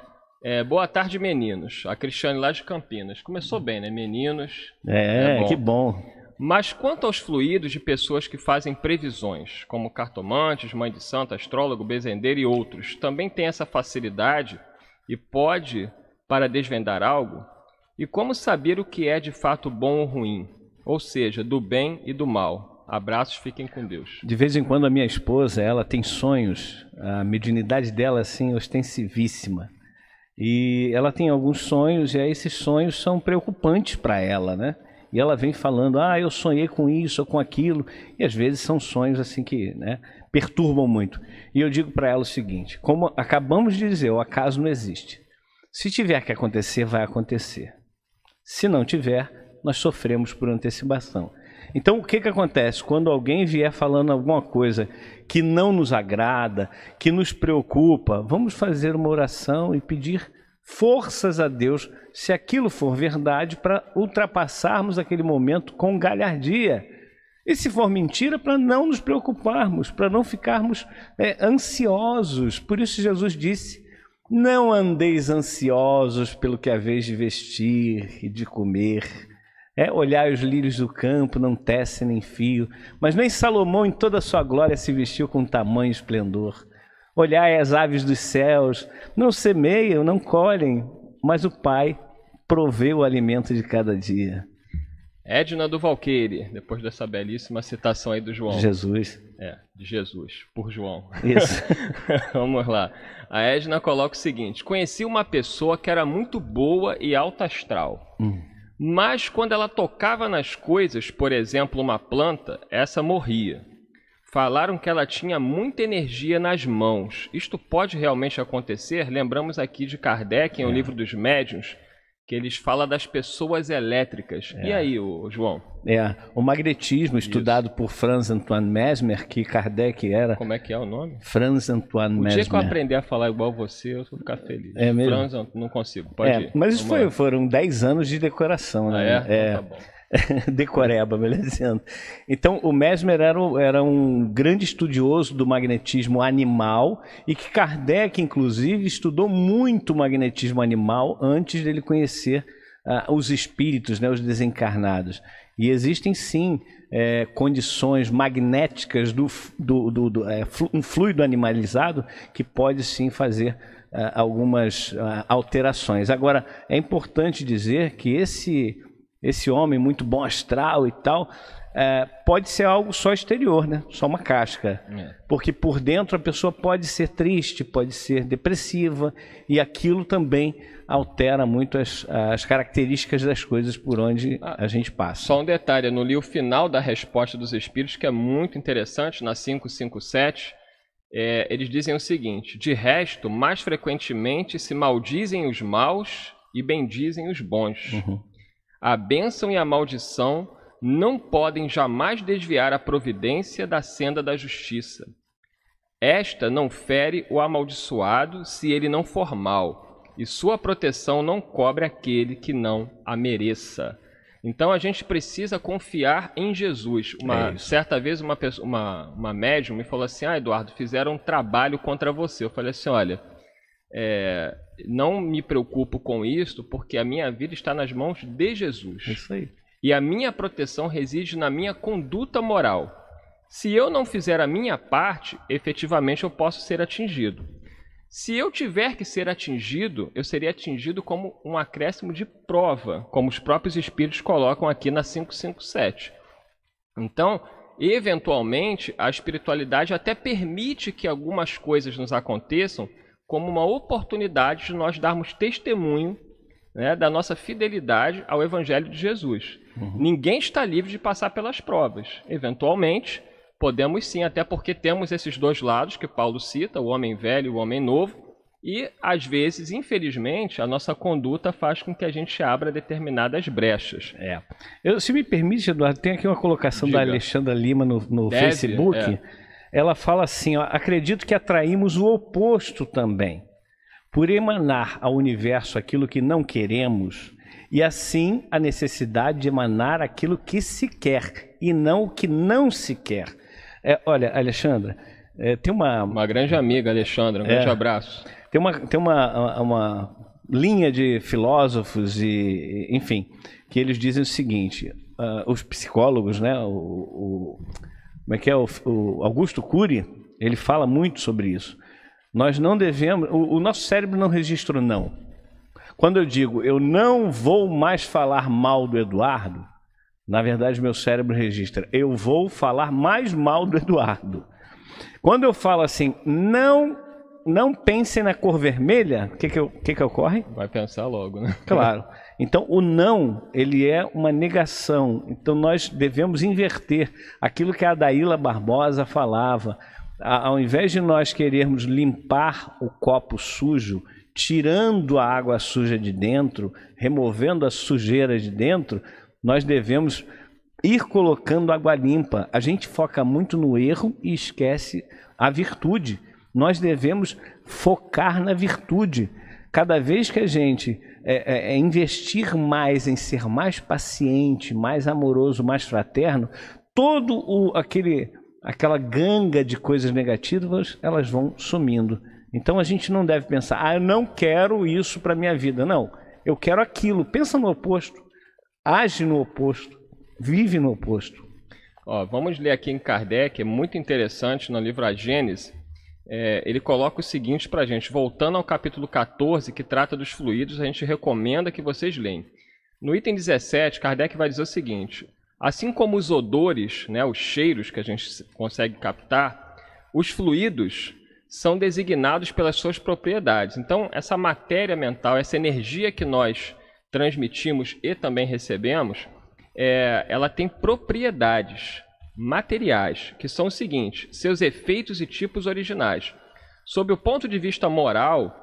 boa tarde, meninos. A Cristiane lá de Campinas. Começou bem, né? Meninos. Bom. Que bom. Mas quanto aos fluidos de pessoas que fazem previsões, como cartomantes, mãe de santo, astrólogo, benzendeiro e outros, também tem essa facilidade e pode... para desvendar algo? E como saber o que é de fato bom ou ruim? Ou seja, do bem e do mal. Abraços, fiquem com Deus. De vez em quando a minha esposa, ela tem sonhos, a mediunidade dela assim ostensivíssima. E ela tem alguns sonhos e esses sonhos são preocupantes para ela, né? E ela vem falando, eu sonhei com isso ou com aquilo. E às vezes são sonhos assim que, né, perturbam muito. E eu digo para ela o seguinte, como acabamos de dizer, o acaso não existe. Se tiver que acontecer, vai acontecer. Se não tiver, nós sofremos por antecipação. Então, o que acontece? Quando alguém vier falando alguma coisa que não nos agrada, que nos preocupa, vamos fazer uma oração e pedir forças a Deus, se aquilo for verdade, para ultrapassarmos aquele momento com galhardia. E se for mentira, para não nos preocuparmos, para não ficarmos ansiosos. Por isso Jesus disse: não andeis ansiosos pelo que haveis de vestir e de comer. Olhai os lírios do campo, não tecem nem fio, mas nem Salomão em toda a sua glória se vestiu com tamanho esplendor. Olhai as aves dos céus, não semeiam, não colhem, mas o Pai provê o alimento de cada dia. Edna do Valqueire, depois dessa belíssima citação aí do João. Jesus. De Jesus, por João. Isso. Vamos lá. A Edna coloca o seguinte: conheci uma pessoa que era muito boa e alta astral, mas quando ela tocava nas coisas, por exemplo, uma planta, essa morria. Falaram que ela tinha muita energia nas mãos. Isto pode realmente acontecer? Lembramos aqui de Kardec, em O Livro dos Médiuns, que eles falam das pessoas elétricas. E aí, João? O magnetismo, estudado por Franz Anton Mesmer, que Kardec era... Como é que é o nome? Franz Anton Mesmer. O dia que eu aprender a falar igual você, eu vou ficar feliz. É mesmo? Franz Anton, não consigo, pode ir. Mas isso foram 10 anos de decoração, né? Tá bom. Decoreba, beleza? Então o Mesmer era um grande estudioso do magnetismo animal, e que Kardec inclusive estudou muito o magnetismo animal antes dele conhecer os espíritos, os desencarnados. E existem sim condições magnéticas um fluido animalizado que pode sim fazer algumas alterações. Agora é importante dizer que esse homem muito bom astral e tal, pode ser algo só exterior, né? Só uma casca. Porque por dentro a pessoa pode ser triste, pode ser depressiva, e aquilo também altera muito as características das coisas por onde a gente passa. Só um detalhe, eu não li o final da resposta dos Espíritos, que é muito interessante, na 557, eles dizem o seguinte: de resto, mais frequentemente se maldizem os maus e bendizem os bons. A bênção e a maldição não podem jamais desviar a providência da senda da justiça. Esta não fere o amaldiçoado se ele não for mal, e sua proteção não cobre aquele que não a mereça. Então a gente precisa confiar em Jesus. Certa vez uma médium me falou assim: Eduardo, fizeram um trabalho contra você. Eu falei assim: olha... não me preocupo com isso, porque a minha vida está nas mãos de Jesus. Isso aí. E a minha proteção reside na minha conduta moral. Se eu não fizer a minha parte, efetivamente eu posso ser atingido. Se eu tiver que ser atingido, eu seria atingido como um acréscimo de prova, como os próprios Espíritos colocam aqui na 557. Então, eventualmente, a espiritualidade até permite que algumas coisas nos aconteçam como uma oportunidade de nós darmos testemunho, da nossa fidelidade ao Evangelho de Jesus. Ninguém está livre de passar pelas provas. Eventualmente, podemos sim, até porque temos esses dois lados que Paulo cita, o homem velho e o homem novo, e às vezes, infelizmente, a nossa conduta faz com que a gente abra determinadas brechas. Se me permite, Eduardo, tem aqui uma colocação da Alexandra Lima no Facebook... Ela fala assim, ó: acredito que atraímos o oposto também, por emanar ao universo aquilo que não queremos, e assim a necessidade de emanar aquilo que se quer, e não o que não se quer. Olha, Alexandra, tem uma grande amiga, Alexandra, um grande abraço. Tem uma linha de filósofos, e enfim, que eles dizem o seguinte, os psicólogos, o Augusto Cury, ele fala muito sobre isso. Nós não devemos... O nosso cérebro não registra o não. Quando eu digo, eu não vou mais falar mal do Eduardo, na verdade meu cérebro registra, eu vou falar mais mal do Eduardo. Quando eu falo assim, não pensem na cor vermelha, o que ocorre? Vai pensar logo, né? Claro. Então, o não, ele é uma negação. Então, nós devemos inverter aquilo que a Daíla Barbosa falava. Ao invés de nós querermos limpar o copo sujo, tirando a água suja de dentro, removendo a sujeira de dentro, nós devemos ir colocando água limpa. A gente foca muito no erro e esquece a virtude. Nós devemos focar na virtude. Cada vez que a gente investir mais em ser mais paciente, mais amoroso, mais fraterno, todo aquela ganga de coisas negativas, elas vão sumindo. Então a gente não deve pensar, eu não quero isso para minha vida. Não, eu quero aquilo. Pensa no oposto, age no oposto, vive no oposto. Ó, vamos ler aqui em Kardec, é muito interessante, no livro A Gênese, ele coloca o seguinte para a gente, voltando ao capítulo 14, que trata dos fluidos, a gente recomenda que vocês leiam. No item 17, Kardec vai dizer o seguinte, assim como os odores, né, os cheiros que a gente consegue captar, os fluidos são designados pelas suas propriedades. Então, essa matéria mental, essa energia que nós transmitimos e também recebemos, ela tem propriedades materiais, que são os seguintes, seus efeitos e tipos originais. Sob o ponto de vista moral,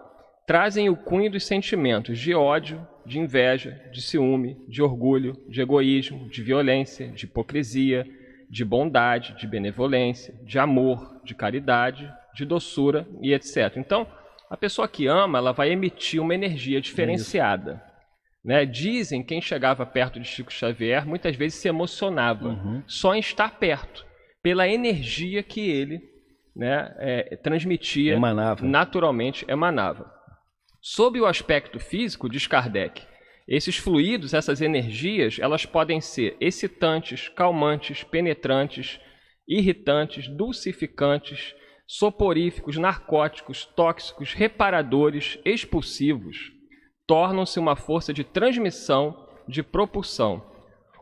trazem o cunho dos sentimentos de ódio, de inveja, de ciúme, de orgulho, de egoísmo, de violência, de hipocrisia, de bondade, de benevolência, de amor, de caridade, de doçura e etc. Então, a pessoa que ama, ela vai emitir uma energia diferenciada. Né? Dizem, quem chegava perto de Chico Xavier, muitas vezes se emocionava, só em estar perto, pela energia que ele transmitia, naturalmente emanava. Sob o aspecto físico, diz Kardec, esses fluidos, essas energias, elas podem ser excitantes, calmantes, penetrantes, irritantes, dulcificantes, soporíficos, narcóticos, tóxicos, reparadores, expulsivos. Tornam-se uma força de transmissão, de propulsão.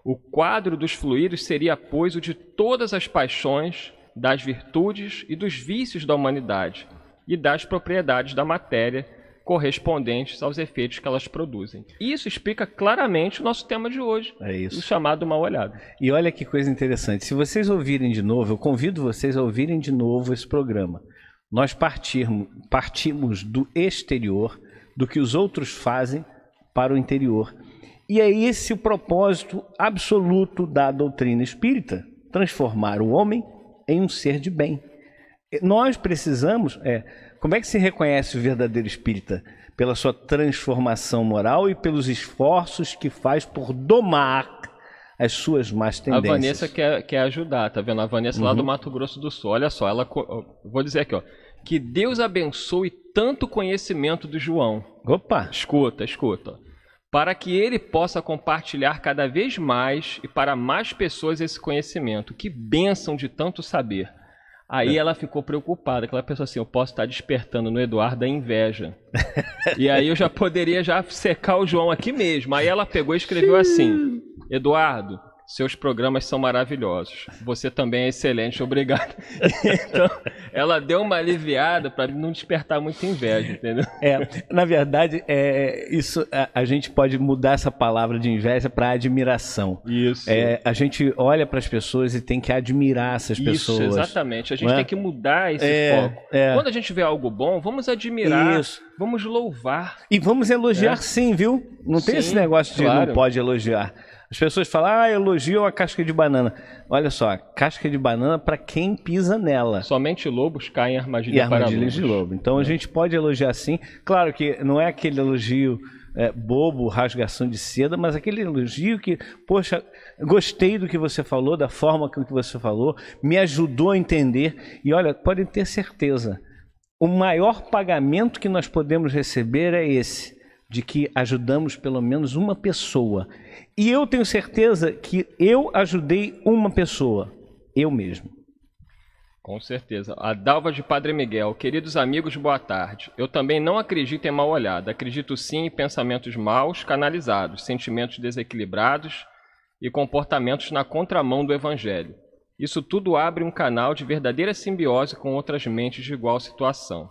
O quadro dos fluidos seria, pois, o de todas as paixões, das virtudes e dos vícios da humanidade e das propriedades da matéria correspondentes aos efeitos que elas produzem. Isso explica claramente o nosso tema de hoje, o chamado mal olhado. E olha que coisa interessante, se vocês ouvirem de novo, eu convido vocês a ouvirem de novo esse programa. Nós partimos do exterior, do que os outros fazem, para o interior. E é esse o propósito absoluto da doutrina espírita, transformar o homem em um ser de bem. Nós precisamos... como é que se reconhece o verdadeiro espírita? Pela sua transformação moral e pelos esforços que faz por domar as suas más tendências. A Vanessa quer ajudar, tá vendo? A Vanessa lá do Mato Grosso do Sul. Olha só, ela... Vou dizer aqui, ó. Que Deus abençoe tanto conhecimento do João. Opa! Escuta, escuta. Para que ele possa compartilhar cada vez mais e para mais pessoas esse conhecimento. Que bênção de tanto saber. Aí ela ficou preocupada, que ela pensou assim, eu posso estar despertando no Eduardo a inveja. E aí eu já poderia secar o João aqui mesmo. Aí ela pegou e escreveu assim, Eduardo... Seus programas são maravilhosos. Você também é excelente, obrigado. Então, ela deu uma aliviada para não despertar muita inveja, entendeu? Na verdade, isso a gente pode mudar essa palavra de inveja para admiração. Isso. A gente olha para as pessoas e tem que admirar essas pessoas. Isso, exatamente. A gente tem que mudar esse foco. Quando a gente vê algo bom, vamos admirar, vamos louvar. E vamos elogiar sim, viu? Não tem esse negócio de não pode elogiar. As pessoas falam, elogiam a casca de banana. Olha só, casca de banana para quem pisa nela. Somente lobos caem em armadilha para lobos. De lobo. Então a gente pode elogiar sim. Claro que não é aquele elogio bobo, rasgação de seda, mas aquele elogio que, poxa, gostei do que você falou, da forma com que você falou, me ajudou a entender. E olha, podem ter certeza, o maior pagamento que nós podemos receber é esse, de que ajudamos pelo menos uma pessoa. E eu tenho certeza que eu ajudei uma pessoa, eu mesmo. Com certeza. A Dalva de Padre Miguel. Queridos amigos, boa tarde. Eu também não acredito em mal olhado. Acredito sim em pensamentos maus canalizados, sentimentos desequilibrados e comportamentos na contramão do Evangelho. Isso tudo abre um canal de verdadeira simbiose com outras mentes de igual situação.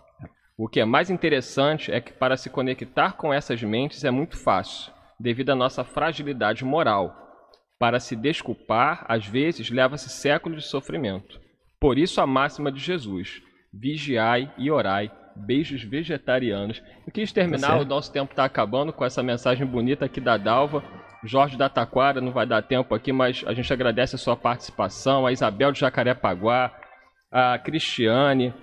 O que é mais interessante é que para se conectar com essas mentes é muito fácil, devido à nossa fragilidade moral. Para se desculpar, às vezes, leva-se séculos de sofrimento. Por isso a máxima de Jesus, vigiai e orai, beijos vegetarianos. Eu quis terminar, o nosso tempo está acabando, com essa mensagem bonita aqui da Dalva. Jorge da Taquara, não vai dar tempo aqui, mas a gente agradece a sua participação, a Isabel de Jacarepaguá, a Cristiane...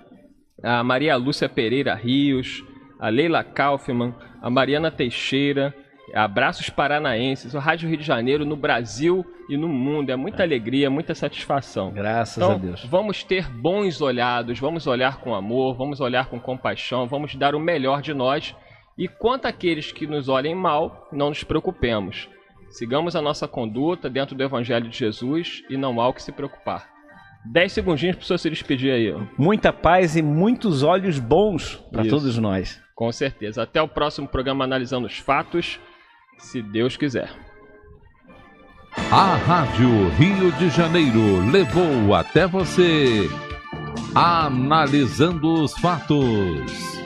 A Maria Lúcia Pereira Rios, a Leila Kaufmann, a Mariana Teixeira, abraços paranaenses, o Rádio Rio de Janeiro no Brasil e no mundo. É muita alegria, muita satisfação. Graças a Deus. Vamos ter bons olhados, vamos olhar com amor, vamos olhar com compaixão, vamos dar o melhor de nós. E quanto àqueles que nos olhem mal, não nos preocupemos. Sigamos a nossa conduta dentro do Evangelho de Jesus e não há o que se preocupar. 10 segundinhos para o senhor se despedir aí. Muita paz e muitos olhos bons para todos nós. Com certeza. Até o próximo programa Analisando os Fatos, se Deus quiser. A Rádio Rio de Janeiro levou até você Analisando os Fatos.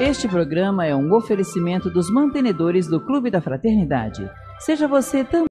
Este programa é um oferecimento dos mantenedores do Clube da Fraternidade. Seja você também.